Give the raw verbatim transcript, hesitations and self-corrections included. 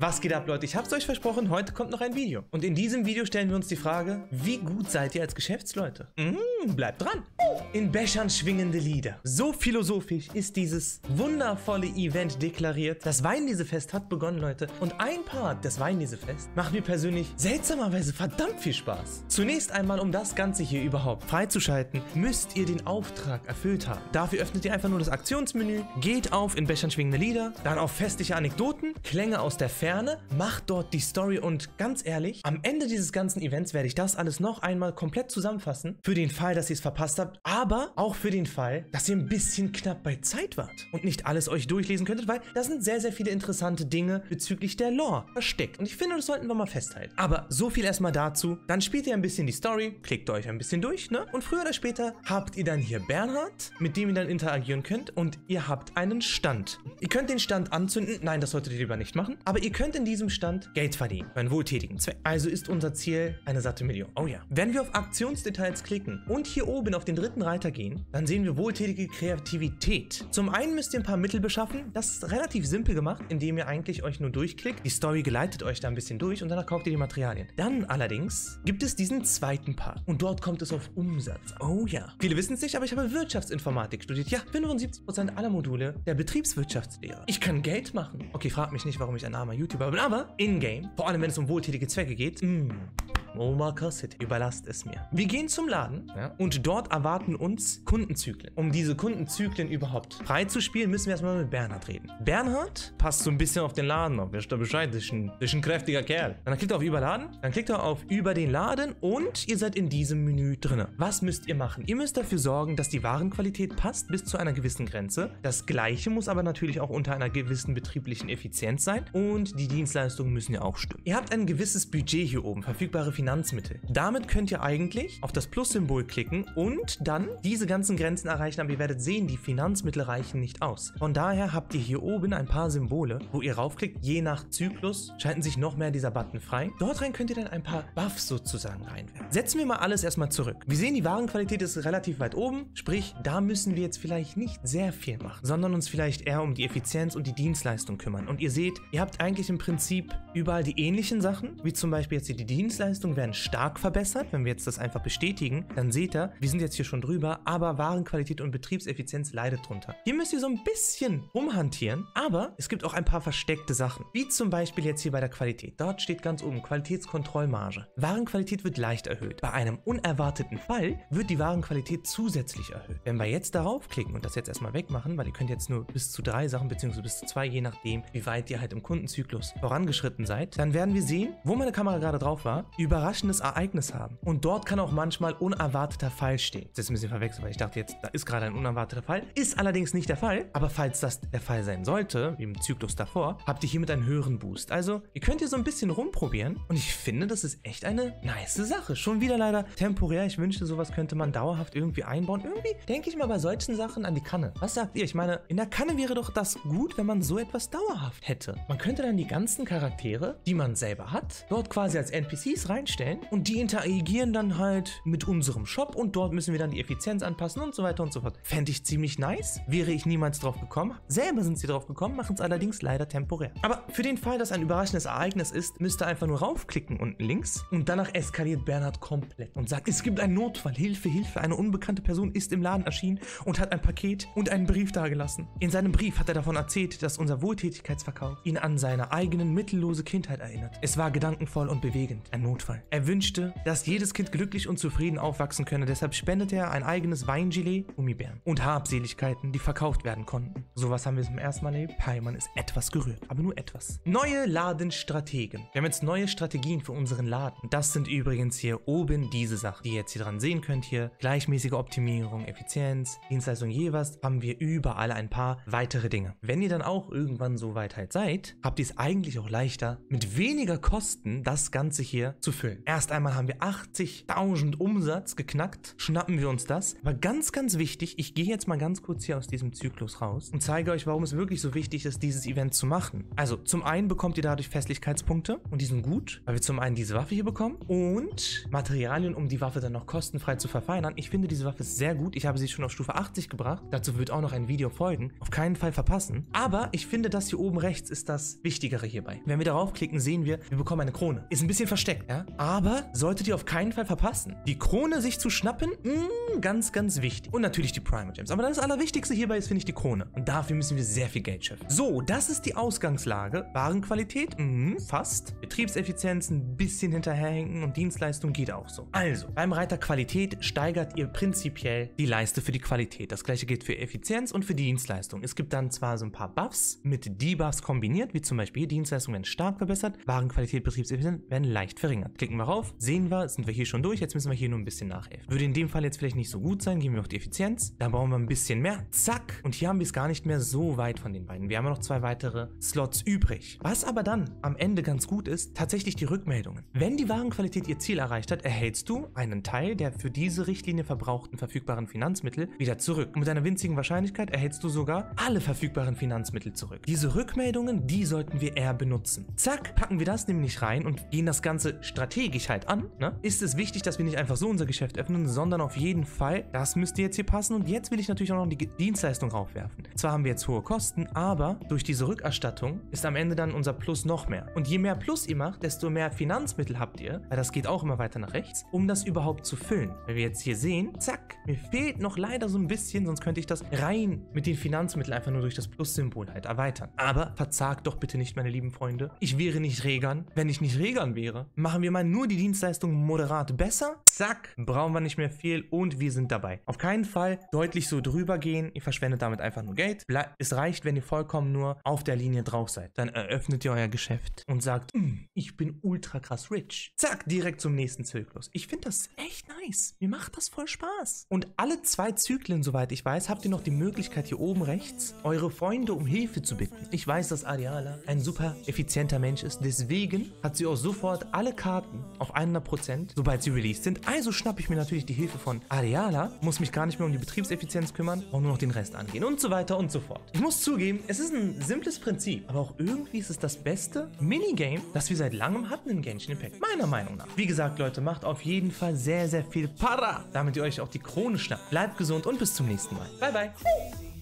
Was geht ab, Leute? Ich hab's euch versprochen, heute kommt noch ein Video. Und in diesem Video stellen wir uns die Frage, wie gut seid ihr als Geschäftsleute? Mm, bleibt dran! In Bechern schwingende Lieder. So philosophisch ist dieses wundervolle Event deklariert. Das Weinlesefest hat begonnen, Leute. Und ein Part des Weinlesefests macht mir persönlich seltsamerweise verdammt viel Spaß. Zunächst einmal, um das Ganze hier überhaupt freizuschalten, müsst ihr den Auftrag erfüllt haben. Dafür öffnet ihr einfach nur das Aktionsmenü, geht auf in Bechern schwingende Lieder, dann auf festliche Anekdoten, Klänge aus der Ferne, macht dort die Story und ganz ehrlich, am Ende dieses ganzen Events werde ich das alles noch einmal komplett zusammenfassen, für den Fall, dass ihr es verpasst habt, aber auch für den Fall, dass ihr ein bisschen knapp bei Zeit wart und nicht alles euch durchlesen könntet, weil da sind sehr, sehr viele interessante Dinge bezüglich der Lore versteckt und ich finde, das sollten wir mal festhalten. Aber so viel erstmal dazu, dann spielt ihr ein bisschen die Story, klickt euch ein bisschen durch, ne? Und früher oder später habt ihr dann hier Bernhard, mit dem ihr dann interagieren könnt und ihr habt einen Stand. Ihr könnt den Stand anzünden, nein, das solltet ihr lieber nicht machen, aber ihr könnt in diesem Stand Geld verdienen, für einen wohltätigen Zweck. Also ist unser Ziel eine satte Million. Oh ja. Wenn wir auf Aktionsdetails klicken und hier oben auf den dritten Reiter gehen, dann sehen wir wohltätige Kreativität. Zum einen müsst ihr ein paar Mittel beschaffen. Das ist relativ simpel gemacht, indem ihr eigentlich euch nur durchklickt. Die Story geleitet euch da ein bisschen durch und danach kauft ihr die Materialien. Dann allerdings gibt es diesen zweiten Part und dort kommt es auf Umsatz. Oh ja. Viele wissen es nicht, aber ich habe Wirtschaftsinformatik studiert. Ja, fünfundsiebzig Prozent aller Module der Betriebswirtschaftslehre. Ich kann Geld machen. Okay, fragt mich nicht, warum ich ein armer YouTuber bin, aber in-game, vor allem wenn es um wohltätige Zwecke geht, mm. Omakase, überlasst es mir. Wir gehen zum Laden, ja, und dort erwarten uns Kundenzyklen. Um diese Kundenzyklen überhaupt frei zu spielen, müssen wir erstmal mit Bernhard reden. Bernhard passt so ein bisschen auf den Laden auf. Wisst ihr Bescheid, das ist ein, das ist ein kräftiger Kerl. Dann klickt er auf Überladen, dann klickt er auf Über den Laden und ihr seid in diesem Menü drin. Was müsst ihr machen? Ihr müsst dafür sorgen, dass die Warenqualität passt bis zu einer gewissen Grenze. Das Gleiche muss aber natürlich auch unter einer gewissen betrieblichen Effizienz sein und die Dienstleistungen müssen ja auch stimmen. Ihr habt ein gewisses Budget hier oben, verfügbare Finanzierung. Finanzmittel. Damit könnt ihr eigentlich auf das Plus-Symbol klicken und dann diese ganzen Grenzen erreichen, aber ihr werdet sehen, die Finanzmittel reichen nicht aus. Von daher habt ihr hier oben ein paar Symbole, wo ihr raufklickt, je nach Zyklus schalten sich noch mehr dieser Button frei. Dort rein könnt ihr dann ein paar Buffs sozusagen reinwerfen. Setzen wir mal alles erstmal zurück. Wir sehen, die Warenqualität ist relativ weit oben, sprich, da müssen wir jetzt vielleicht nicht sehr viel machen, sondern uns vielleicht eher um die Effizienz und die Dienstleistung kümmern. Und ihr seht, ihr habt eigentlich im Prinzip überall die ähnlichen Sachen, wie zum Beispiel jetzt hier die Dienstleistung werden stark verbessert. Wenn wir jetzt das einfach bestätigen, dann seht ihr, wir sind jetzt hier schon drüber, aber Warenqualität und Betriebseffizienz leidet drunter. Hier müsst ihr so ein bisschen rumhantieren, aber es gibt auch ein paar versteckte Sachen, wie zum Beispiel jetzt hier bei der Qualität. Dort steht ganz oben Qualitätskontrollmarge. Warenqualität wird leicht erhöht. Bei einem unerwarteten Fall wird die Warenqualität zusätzlich erhöht. Wenn wir jetzt darauf klicken und das jetzt erstmal wegmachen, weil ihr könnt jetzt nur bis zu drei Sachen bzw. bis zu zwei, je nachdem, wie weit ihr halt im Kundenzyklus vorangeschritten seid, dann werden wir sehen, wo meine Kamera gerade drauf war, über überraschendes Ereignis haben. Und dort kann auch manchmal unerwarteter Fall stehen. Das ist ein bisschen verwechselt, weil ich dachte jetzt, da ist gerade ein unerwarteter Fall. Ist allerdings nicht der Fall. Aber falls das der Fall sein sollte, wie im Zyklus davor, habt ihr hiermit einen höheren Boost. Also, ihr könnt hier so ein bisschen rumprobieren. Und ich finde, das ist echt eine nice Sache. Schon wieder leider temporär. Ich wünschte, sowas könnte man dauerhaft irgendwie einbauen. Irgendwie denke ich mal bei solchen Sachen an die Kanne. Was sagt ihr? Ich meine, in der Kanne wäre doch das gut, wenn man so etwas dauerhaft hätte. Man könnte dann die ganzen Charaktere, die man selber hat, dort quasi als N P Cs reinstellen. Und die interagieren dann halt mit unserem Shop und dort müssen wir dann die Effizienz anpassen und so weiter und so fort. Fände ich ziemlich nice, wäre ich niemals drauf gekommen. Selber sind sie drauf gekommen, machen es allerdings leider temporär. Aber für den Fall, dass ein überraschendes Ereignis ist, müsst ihr einfach nur raufklicken unten links und danach eskaliert Bernhard komplett und sagt, es gibt einen Notfall, Hilfe, Hilfe, eine unbekannte Person ist im Laden erschienen und hat ein Paket und einen Brief dagelassen. In seinem Brief hat er davon erzählt, dass unser Wohltätigkeitsverkauf ihn an seine eigenen mittellose Kindheit erinnert. Es war gedankenvoll und bewegend, ein Notfall. Er wünschte, dass jedes Kind glücklich und zufrieden aufwachsen könne, deshalb spendete er ein eigenes Weingelee, Gummibären und Habseligkeiten, die verkauft werden konnten. Sowas haben wir zum ersten Mal erlebt. Peimann ist etwas gerührt, aber nur etwas. Neue Ladenstrategen. Wir haben jetzt neue Strategien für unseren Laden. Und das sind übrigens hier oben diese Sachen, die ihr jetzt hier dran sehen könnt hier. Gleichmäßige Optimierung, Effizienz, Dienstleistung jeweils, haben wir überall ein paar weitere Dinge. Wenn ihr dann auch irgendwann so weit halt seid, habt ihr es eigentlich auch leichter, mit weniger Kosten das Ganze hier zu führen. füllen. Erst einmal haben wir achtzigtausend Umsatz geknackt, schnappen wir uns das. Aber ganz, ganz wichtig, ich gehe jetzt mal ganz kurz hier aus diesem Zyklus raus und zeige euch, warum es wirklich so wichtig ist, dieses Event zu machen. Also zum einen bekommt ihr dadurch Festlichkeitspunkte und die sind gut, weil wir zum einen diese Waffe hier bekommen und Materialien, um die Waffe dann noch kostenfrei zu verfeinern. Ich finde, diese Waffe ist sehr gut. Ich habe sie schon auf Stufe achtzig gebracht. Dazu wird auch noch ein Video folgen. Auf keinen Fall verpassen. Aber ich finde, das hier oben rechts ist das Wichtigere hierbei. Wenn wir darauf klicken, sehen wir, wir bekommen eine Krone. Ist ein bisschen versteckt, ja? Aber solltet ihr auf keinen Fall verpassen. Die Krone sich zu schnappen, mh, ganz, ganz wichtig. Und natürlich die Primogems. Aber das Allerwichtigste hierbei ist, finde ich, die Krone. Und dafür müssen wir sehr viel Geld schöpfen. So, das ist die Ausgangslage. Warenqualität, mh, fast. Betriebseffizienz, ein bisschen hinterherhinken und Dienstleistung geht auch so. Also, beim Reiter Qualität steigert ihr prinzipiell die Leiste für die Qualität. Das gleiche gilt für Effizienz und für Dienstleistung. Es gibt dann zwar so ein paar Buffs mit Debuffs kombiniert, wie zum Beispiel Dienstleistungen werden stark verbessert, Warenqualität, Betriebseffizienz werden leicht verringert. Klicken wir rauf, sehen wir, sind wir hier schon durch, jetzt müssen wir hier nur ein bisschen nachhelfen. Würde in dem Fall jetzt vielleicht nicht so gut sein, gehen wir auf die Effizienz, dann brauchen wir ein bisschen mehr, zack, und hier haben wir es gar nicht mehr so weit von den beiden. Wir haben ja noch zwei weitere Slots übrig. Was aber dann am Ende ganz gut ist, tatsächlich die Rückmeldungen. Wenn die Warenqualität ihr Ziel erreicht hat, erhältst du einen Teil der für diese Richtlinie verbrauchten verfügbaren Finanzmittel wieder zurück. Und mit einer winzigen Wahrscheinlichkeit erhältst du sogar alle verfügbaren Finanzmittel zurück. Diese Rückmeldungen, die sollten wir eher benutzen. Zack, packen wir das nämlich rein und gehen das Ganze strategisch halt an. Ne? Ist es wichtig, dass wir nicht einfach so unser Geschäft öffnen, sondern auf jeden Fall, das müsste jetzt hier passen. Und jetzt will ich natürlich auch noch die Dienstleistung raufwerfen. Zwar haben wir jetzt hohe Kosten, aber durch diese Rückerstattung ist am Ende dann unser Plus noch mehr. Und je mehr Plus ihr macht, desto mehr Finanzmittel habt ihr, weil das geht auch immer weiter nach rechts, um das überhaupt zu füllen. Wenn wir jetzt hier sehen, zack, mir fehlt noch leider so ein bisschen, sonst könnte ich das rein mit den Finanzmitteln einfach nur durch das Plus-Symbol halt erweitern. Aber verzagt doch bitte nicht, meine lieben Freunde. Ich wäre nicht Regan. Wenn ich nicht Regan wäre, machen wir mal nur die Dienstleistung moderat besser. Zack, brauchen wir nicht mehr viel und wir sind dabei. Auf keinen Fall deutlich so drüber gehen. Ihr verschwendet damit einfach nur Geld. Es reicht, wenn ihr vollkommen nur auf der Linie drauf seid. Dann eröffnet ihr euer Geschäft und sagt, ich bin ultra krass rich. Zack, direkt zum nächsten Zyklus. Ich finde das echt nice. Mir macht das voll Spaß. Und alle zwei Zyklen, soweit ich weiß, habt ihr noch die Möglichkeit hier oben rechts, eure Freunde um Hilfe zu bitten. Ich weiß, dass Areala ein super effizienter Mensch ist. Deswegen hat sie auch sofort alle Karten auf hundert Prozent, sobald sie released sind. Also schnappe ich mir natürlich die Hilfe von Areala, muss mich gar nicht mehr um die Betriebseffizienz kümmern und nur noch den Rest angehen und so weiter und so fort. Ich muss zugeben, es ist ein simples Prinzip, aber auch irgendwie ist es das beste Minigame, das wir seit langem hatten in Genshin Impact. Meiner Meinung nach. Wie gesagt, Leute, macht auf jeden Fall sehr, sehr viel Para, damit ihr euch auch die Krone schnappt. Bleibt gesund und bis zum nächsten Mal. Bye, bye.